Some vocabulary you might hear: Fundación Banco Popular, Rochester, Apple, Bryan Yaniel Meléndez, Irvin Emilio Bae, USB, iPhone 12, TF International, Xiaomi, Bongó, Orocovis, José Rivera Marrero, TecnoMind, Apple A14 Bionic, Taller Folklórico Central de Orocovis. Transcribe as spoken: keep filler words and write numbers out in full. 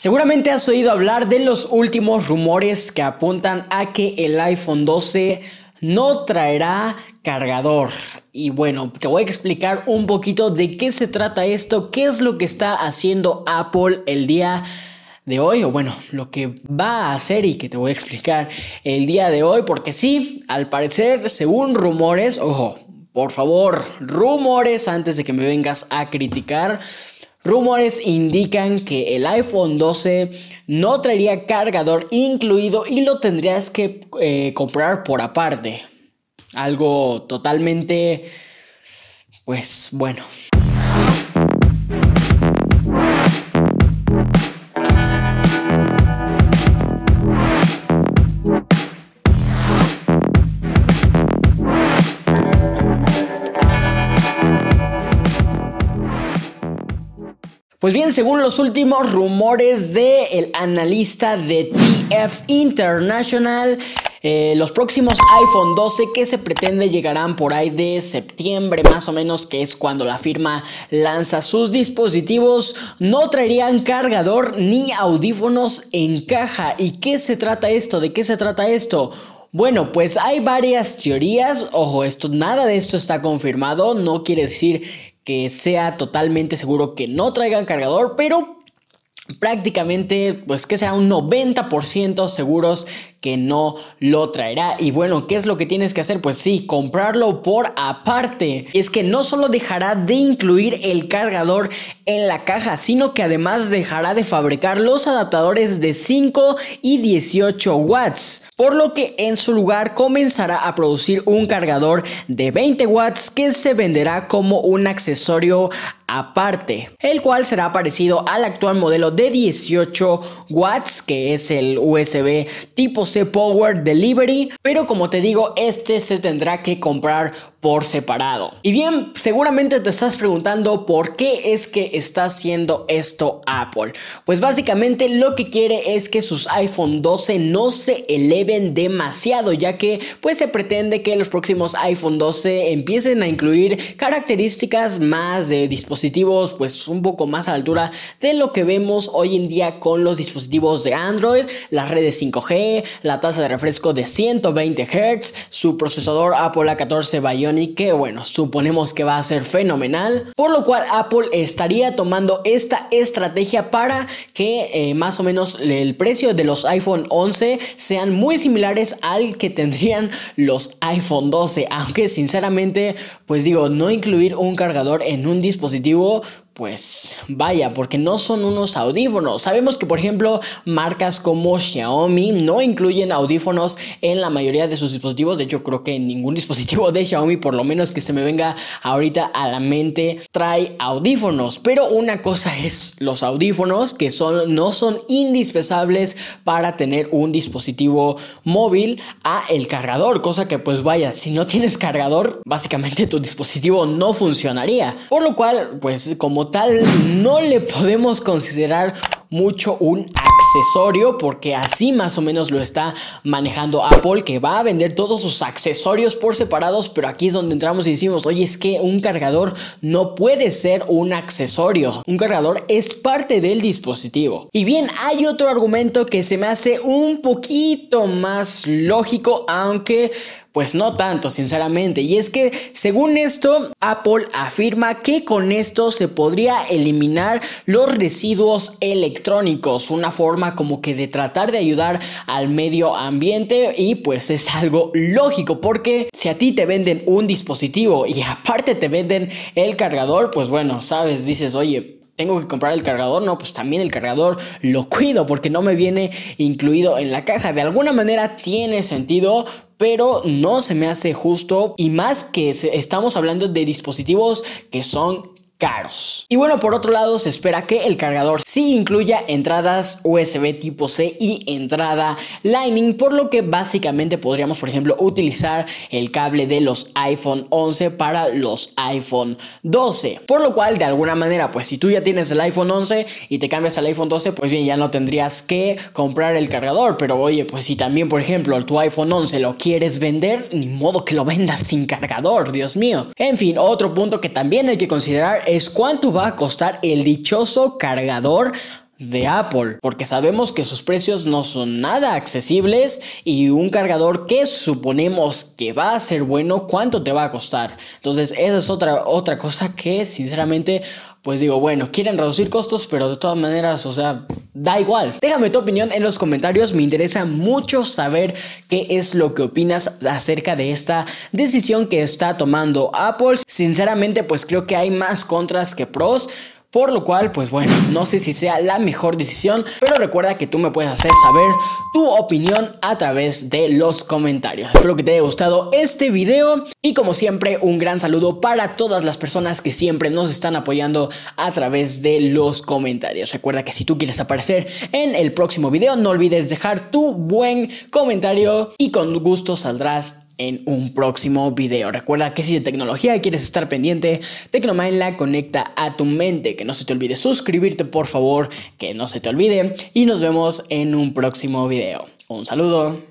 Seguramente has oído hablar de los últimos rumores que apuntan a que el iPhone doce no traerá cargador. Y bueno, te voy a explicar un poquito de qué se trata esto, qué es lo que está haciendo Apple el día de hoy, o bueno, lo que va a hacer y que te voy a explicar el día de hoy, porque sí, al parecer, según rumores, ojo, por favor, rumores antes de que me vengas a criticar. Rumores indican que el iPhone doce no traería cargador incluido y lo tendrías que eh, comprar por aparte. Algo totalmente, pues bueno. Pues bien, según los últimos rumores del analista de T F International, eh, los próximos iPhone doce que se pretende llegarán por ahí de septiembre más o menos, que es cuando la firma lanza sus dispositivos, no traerían cargador ni audífonos en caja. ¿Y qué se trata esto? ¿De qué se trata esto? Bueno, pues hay varias teorías. Ojo, esto, nada de esto está confirmado, no quiere decir que sea totalmente seguro que no traigan cargador, pero prácticamente pues que sea un noventa por ciento seguros que no lo traerá. Y bueno, ¿qué es lo que tienes que hacer? Pues sí, comprarlo por aparte. Y es que no solo dejará de incluir el cargador en la caja, sino que además dejará de fabricar los adaptadores de cinco y dieciocho watts, por lo que en su lugar comenzará a producir un cargador de veinte watts que se venderá como un accesorio aparte, el cual será parecido al actual modelo de dieciocho watts, que es el U S B tipo Power Delivery, pero como te digo, este se tendrá que comprar por separado. Y bien, seguramente te estás preguntando por qué es que está haciendo esto Apple. Pues básicamente lo que quiere es que sus iPhone doce no se eleven demasiado, ya que pues se pretende que los próximos iPhone doce empiecen a incluir características más de dispositivos pues un poco más a la altura de lo que vemos hoy en día con los dispositivos de Android, las redes cinco G, la tasa de refresco de ciento veinte hertz, su procesador Apple A catorce Bionic, y que bueno, suponemos que va a ser fenomenal, por lo cual Apple estaría tomando esta estrategia para que eh, más o menos el precio de los iPhone once sean muy similares al que tendrían los iPhone doce, aunque sinceramente pues digo, no incluir un cargador en un dispositivo, pues vaya, porque no son unos audífonos. Sabemos que por ejemplo marcas como Xiaomi no incluyen audífonos en la mayoría de sus dispositivos. De hecho, creo que ningún dispositivo de Xiaomi, por lo menos que se me venga ahorita a la mente, trae audífonos. Pero una cosa es los audífonos, que son, no son indispensables para tener un dispositivo móvil, a el cargador, cosa que pues vaya, si no tienes cargador básicamente tu dispositivo no funcionaría, por lo cual pues como tal no le podemos considerar mucho un accesorio, porque así más o menos lo está manejando Apple, que va a vender todos sus accesorios por separados. Pero aquí es donde entramos y decimos, oye, es que un cargador no puede ser un accesorio, un cargador es parte del dispositivo. Y bien, hay otro argumento que se me hace un poquito más lógico, aunque pues no tanto, sinceramente. Y es que según esto, Apple afirma que con esto se podría eliminar los residuos electrónicos, una forma como que de tratar de ayudar al medio ambiente. Y pues es algo lógico, porque si a ti te venden un dispositivo y aparte te venden el cargador, pues bueno, sabes, dices, oye, ¿tengo que comprar el cargador? No, pues también el cargador lo cuido porque no me viene incluido en la caja. De alguna manera tiene sentido, pero no se me hace justo, y más que estamos hablando de dispositivos que son caros. Y bueno, por otro lado, se espera que el cargador sí incluya entradas U S B tipo C y entrada Lightning, por lo que básicamente podríamos, por ejemplo, utilizar el cable de los iPhone once para los iPhone doce, por lo cual de alguna manera, pues si tú ya tienes el iPhone once y te cambias al iPhone doce, pues bien, ya no tendrías que comprar el cargador. Pero oye, pues si también, por ejemplo, tu iPhone once lo quieres vender, ni modo que lo vendas sin cargador, Dios mío. En fin, otro punto que también hay que considerar es cuánto va a costar el dichoso cargador de Apple, porque sabemos que sus precios no son nada accesibles y un cargador que suponemos que va a ser bueno, ¿cuánto te va a costar? Entonces esa es otra, otra cosa que sinceramente pues digo, bueno, quieren reducir costos, pero de todas maneras, o sea, da igual. Déjame tu opinión en los comentarios, me interesa mucho saber qué es lo que opinas acerca de esta decisión que está tomando Apple. Sinceramente pues creo que hay más contras que pros, por lo cual, pues bueno, no sé si sea la mejor decisión, pero recuerda que tú me puedes hacer saber tu opinión a través de los comentarios. Espero que te haya gustado este video y como siempre, un gran saludo para todas las personas que siempre nos están apoyando a través de los comentarios. Recuerda que si tú quieres aparecer en el próximo video, no olvides dejar tu buen comentario y con gusto saldrás en un próximo video. Recuerda que si de tecnología quieres estar pendiente, TecnoMind la conecta a tu mente. Que no se te olvide suscribirte, por favor, que no se te olvide. Y nos vemos en un próximo video. Un saludo.